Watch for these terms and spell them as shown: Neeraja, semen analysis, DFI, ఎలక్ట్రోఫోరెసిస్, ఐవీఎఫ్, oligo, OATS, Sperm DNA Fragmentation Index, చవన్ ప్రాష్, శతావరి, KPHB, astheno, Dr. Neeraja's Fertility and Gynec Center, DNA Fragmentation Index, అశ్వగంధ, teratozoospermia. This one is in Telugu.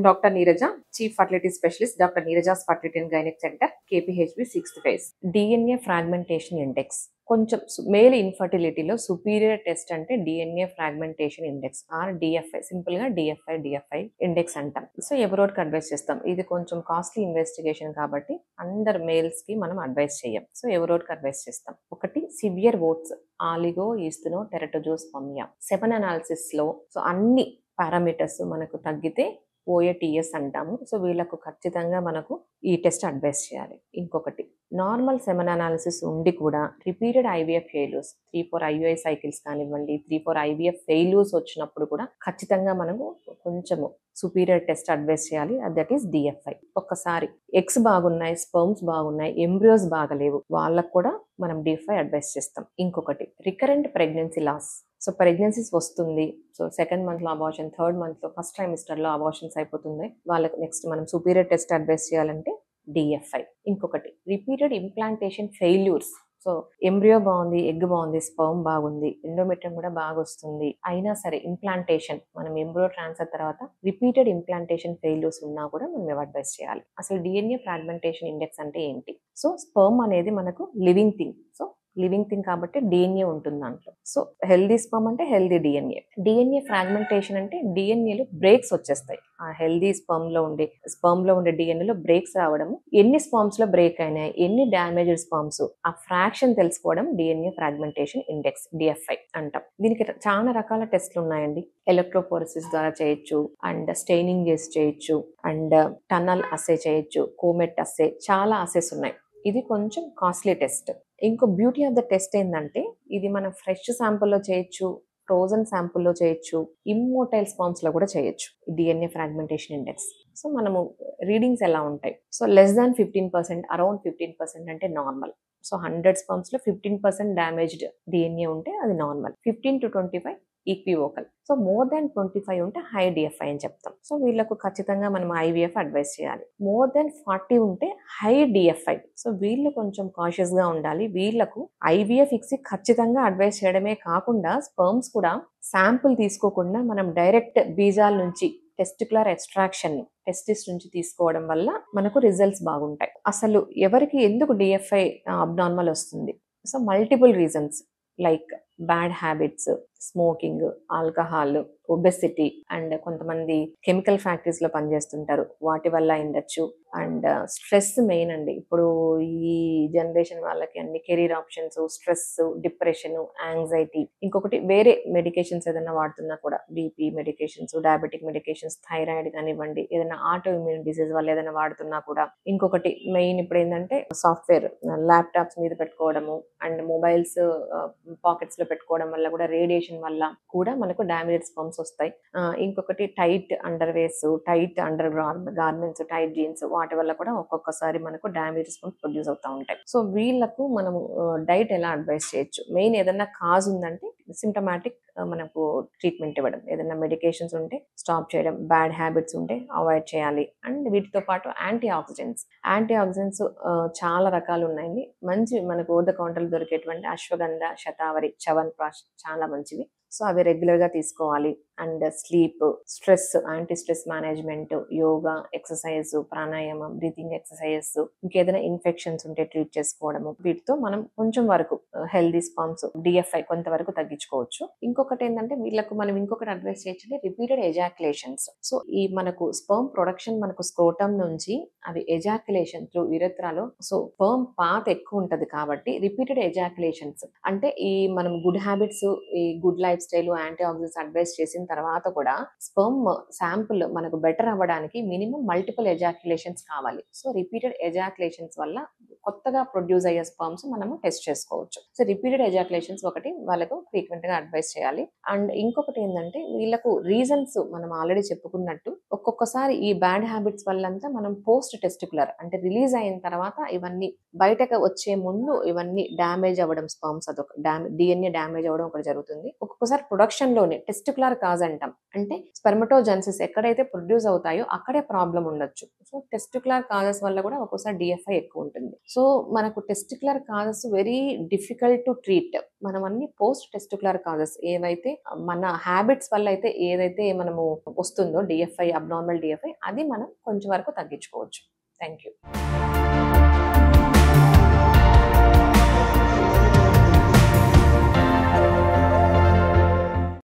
I'm Dr. Neeraja, Chief Fertility Specialist, Dr. Neeraja's Fertility and Gynec Center, KPHB 6th phase. DNA Fragmentation Index. Koncham male infertility lo superior test ante DNA fragmentation index or DFI, simple ga DFI index antam. So abroad ki advice chestam. Idi koncham costly investigation kabatti under males ki manam advice cheyam. So abroad ki advice chestam. Okati severe warts, oligo, astheno, teratozoospermia. Semen analysis lo so anni parameters manaku taggite OATS అంటాము. సో వీళ్ళకు ఖచ్చితంగా మనకు ఈ టెస్ట్ అడ్వైస్ చేయాలి. ఇంకొకటి నార్మల్ సెమెన్ అనాలిసిస్ ఉండి కూడా repeated ఐవీఎఫ్ failures 3-4 IVI cycles కానివ్వండి, 3-4 ఐవీఎఫ్ ఫెయిల్యూర్స్ వచ్చినప్పుడు కూడా ఖచ్చితంగా మనము కొంచెము సుపీరియర్ టెస్ట్ అడ్వైస్ చేయాలి. That is DFI. ఒక్కసారి ఎగ్స్ బాగున్నాయి, స్పర్మ్స్ బాగున్నాయి, ఎంబ్రియోస్ బాగలేవు, వాళ్ళకు కూడా మనం డిఎఫ్ఐ అడ్వైస్ చేస్తాం. ఇంకొకటి recurrent pregnancy loss. So pregnancies వస్తుంది, సో సెకండ్ మంత్లో అబార్షన్, థర్డ్ మంత్లో, ఫస్ట్ ట్రైమిస్టర్లో అబార్షన్స్ అయిపోతుంది, వాళ్ళకి నెక్స్ట్ మనం సుపీరియర్ టెస్ట్ అడ్వైస్ చేయాలంటే డిఎఫ్ఐ. ఇంకొకటి repeated implantation failures. So embryo బాగుంది, ఎగ్ బాగుంది, స్పర్మ్ బాగుంది, ఎండోమెట్రియం కూడా బాగా వస్తుంది, అయినా సరే ఇంప్లాంటేషన్ మనం ఎంబ్రియో ట్రాన్స్ఫర్ తర్వాత రిపీటెడ్ ఇంప్లాంటేషన్ ఫెయిల్యూర్స్ ఉన్నా కూడా మనం అడ్వైస్ చేయాలి. అసలు డిఎన్ఏ ఫ్రాగ్మెంటేషన్ ఇండెక్స్ అంటే ఏంటి? సో స్పర్మ్ అనేది మనకు living thing, so living thing కాబట్టి డిఎన్ఏ ఉంటుంది దాంట్లో. సో హెల్దీ స్పర్మ్ అంటే హెల్దీ డిఎన్ఏ. డిఎన్ఏ ఫ్రాగ్మెంటేషన్ అంటే డిఎన్ఏలో బ్రేక్స్ వచ్చేస్తాయి. ఆ హెల్దీ స్పర్మ్ లో ఉండే డిఎన్ఏలో బ్రేక్స్ రావడం, ఎన్ని స్పర్మ్స్ లో బ్రేక్ అయినాయి, ఎన్ని డ్యామేజ్డ్ స్పర్మ్స్, ఆ ఫ్రాక్షన్ తెలుసుకోవడం డిఎన్ఏ ఫ్రాగ్మెంటేషన్ ఇండెక్స్ డిఎఫ్ఐ అంటాం. దీనికి చాలా రకాల టెస్ట్లు ఉన్నాయండి. ఎలక్ట్రోఫోరెసిస్ ద్వారా చేయొచ్చు, అండ్ స్టెయినింగ్ చేసి చేయొచ్చు, అండ్ టన్నల్ అసే చేయొచ్చు, కోమెట్ అసే, చాలా అసేస్ ఉన్నాయి. ఇది కొంచెం కాస్ట్లీ టెస్ట్. ఇంకో బ్యూటీ ఆఫ్ ద టెస్ట్ ఏంటంటే ఇది మనం ఫ్రెష్ శాంపుల్లో చేయొచ్చు, ఫ్రోజన్ శాంపుల్లో చేయొచ్చు, ఇమ్మోటైల్ స్పామ్స్లో కూడా చేయొచ్చు డిఎన్ఏ ఫ్రాగ్మెంటేషన్ ఇండెక్స్. సో మనము రీడింగ్స్ ఎలా ఉంటాయి? సో లెస్ దాన్ 15%, అరౌండ్ 15% అంటే నార్మల్. సో 100 స్పామ్స్లో 15% డ్యామేజ్డ్ డిఎన్ఏ ఉంటే అది normal. 15 to 25 equivocal. So more than 25 ఉంటే హై డిఎఫ్ఐ అని చెప్తాం. సో వీళ్ళకు ఖచ్చితంగా మనం ఐవీఎఫ్ అడ్వైస్ చేయాలి. మోర్ దాన్ 40 ఉంటే హై డిఎఫ్ఐ. సో వీళ్ళు కొంచెం కాన్షియస్ గా ఉండాలి. వీళ్ళకు ఐవీఎఫ్ ఇచ్చి ఖచ్చితంగా అడ్వైస్ చేయడమే కాకుండా స్పర్మ్స్ కూడా శాంపుల్ తీసుకోకుండా మనం డైరెక్ట్ బీజాల నుంచి టెస్టిక్యులర్ ఎక్స్ట్రాక్షన్ టెస్టిస్ నుంచి తీసుకోవడం వల్ల మనకు రిజల్ట్స్ బాగుంటాయి. అసలు ఎవరికి ఎందుకు డిఎఫ్ఐ అబ్నార్మల్ వస్తుంది? So multiple reasons like bad habits, smoking, alcohol, obesity, and కొంతమంది కెమికల్ ఫ్యాక్టరీస్ లో పనిచేస్తుంటారు, వాటి వల్ల అయిండొచ్చు, అండ్ స్ట్రెస్ మెయిన్ అండి. ఇప్పుడు ఈ జనరేషన్ వాళ్ళకి అన్ని career options, stress, depression, anxiety, ఇంకొకటి వేరే మెడికేషన్స్ ఏదైనా వాడుతున్నా కూడా, BP medications, diabetic medications, thyroid కానివ్వండి, ఏదైనా ఆటో ఇమ్యూన్ డిసీజ్ వల్ల ఏదైనా వాడుతున్నా కూడా. ఇంకొకటి మెయిన్ ఇప్పుడు ఏంటంటే సాఫ్ట్వేర్, ల్యాప్టాప్స్ మీద పెట్టుకోవడము, అండ్ మొబైల్స్ పాకెట్స్ లో పెట్టుకోవడం వల్ల కూడా, రేడియేషన్ వల్ల కూడా మనకు డ్యామేజ్ స్పర్మ్స్ వస్తాయి. ఇంకొకటి tight underwears, tight undergarments, tight jeans, వాటి వల్ల కూడా ఒక్కొక్కసారి మనకు డ్యామేజ్ స్పర్మ్స్ ప్రొడ్యూస్ అవుతూ ఉంటాయి. సో వీళ్ళకు మనము డైట్ ఎలా అడ్వైస్ చేయొచ్చు? మెయిన్ ఏదైనా కాజ్ ఉందంటే సింప్టమాటిక్ మనకు ట్రీట్మెంట్ ఇవ్వడం, ఏదైనా మెడికేషన్స్ ఉంటే స్టాప్ చేయడం, బ్యాడ్ హ్యాబిట్స్ ఉంటే అవాయిడ్ చేయాలి, అండ్ వీటితో పాటు యాంటీ ఆక్సిడెంట్స్ చాలా రకాలు ఉన్నాయండి. మంచి మనకు ఓద కౌంటర్లు దొరికేటువంటి అశ్వగంధ, శతావరి, చవన్ ప్రాష్ చాలా మంచివి. సో అవి రెగ్యులర్ గా తీసుకోవాలి. And sleep, stress, anti stress management, yoga, exercise, ప్రాణాయామం, బ్రీతింగ్ ఎక్సర్సైజెస్, ఇంకేదైనా ఇన్ఫెక్షన్స్ ఉంటే ట్రీట్ చేసుకోవడము, వీటితో మనం కొంచెం వరకు హెల్దీ స్పర్మ్స్ డిఎఫ్ఐ కొంతవరకు తగ్గించుకోవచ్చు. ఇంకొకటి ఏంటంటే వీళ్ళకు మనం ఇంకొకటి అడ్వైస్ చేయొచ్చు, రిపీటెడ్ ఎజాక్యులేషన్స్. సో ఈ మనకు స్పర్మ్ ప్రొడక్షన్ మనకు స్క్రోటం నుంచి అవి ఎజాక్యులేషన్ త్రూ యురెత్రాలో, సో స్పర్మ్ పాత్ ఎక్కువ ఉంటది కాబట్టి రిపీటెడ్ ఎజాక్యులేషన్స్ అంటే ఈ మనం గుడ్ హ్యాబిట్స్, ఈ good lifestyle, antioxidants advice చేసిన తర్వాత కూడా స్పర్మ్ శాంపుల్ మనకు బెటర్ అవ్వడానికి మినిమం మల్టిపుల్ ఎజాక్యులేషన్స్ కావాలి. సో రిపీటెడ్ ఎజాక్యులేషన్స్ వల్ల కొత్తగా ప్రొడ్యూస్ అయ్యే స్పర్మ్స్ మనము టెస్ట్ చేసుకోవచ్చు. సో రిపీటెడ్ ఎజాక్యులేషన్స్ ఒకటి వాళ్ళకు ఫ్రీక్వెంట్ గా అడ్వైస్ చేయాలి. అండ్ ఇంకొకటి ఏంటంటే వీళ్ళకు రీజన్స్ మనం ఆల్రెడీ చెప్పుకున్నట్టు ఒక్కొక్కసారి ఈ బ్యాడ్ హ్యాబిట్స్ వల్లంతా మనం పోస్ట్ టెస్టిక్యులర్ అంటే రిలీజ్ అయిన తర్వాత ఇవన్నీ బయటకు వచ్చే ముందు ఇవన్నీ డ్యామేజ్ అవ్వడం, స్పర్మ్స్ అదొక డిఎన్ఏ డ్యామేజ్ అవ్వడం ఒకటి జరుగుతుంది. ఒక్కొక్కసారి ప్రొడక్షన్ లోనే టెస్టిక్యులర్ కాజ్ అంటాం. అంటే స్పెర్మటోజెనిసిస్ ఎక్కడైతే ప్రొడ్యూస్ అవుతాయో అక్కడే ప్రాబ్లం ఉండొచ్చు. సో టెస్టిక్యులర్ కాజెస్ వల్ల కూడా ఒక్కొక్కసారి డిఎఫ్ఐ ఎక్కువ ఉంటుంది. సో మనకు testicular causes very difficult to treat. మనం అన్ని పోస్ట్ టెస్టిక్యులర్ కాజెస్ ఏవైతే మన హ్యాబిట్స్ వల్ల అయితే ఏదైతే మనము వస్తుందో డిఎఫ్ఐ అబ్నార్మల్ డిఎఫ్ఐ, అది మనం కొంచెం వరకు తగ్గించుకోవచ్చు. Thank you.